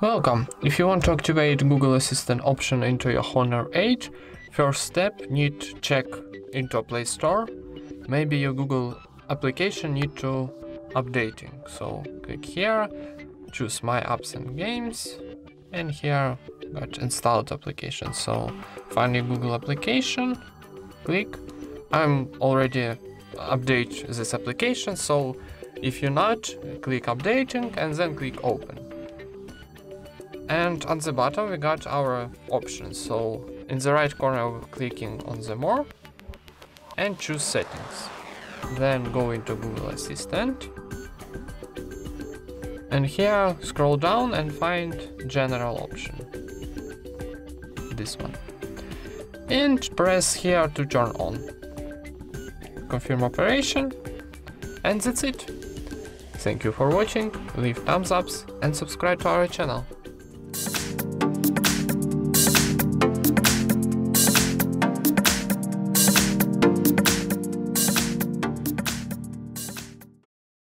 Welcome! If you want to activate Google Assistant option into your Honor 8, first step, need to check into a Play Store. Maybe your Google application need to updating. So click here, choose My Apps and Games, and here got installed application. So find your Google application, click. I'm already update this application, so if you're not, click updating and then click open. And on the bottom we got our options. So in the right corner we're clicking on the more and choose settings. Then go into Google Assistant. And here scroll down and find general option, this one, and press here to turn on, confirm operation, and that's it. Thank you for watching, leave thumbs ups and subscribe to our channel.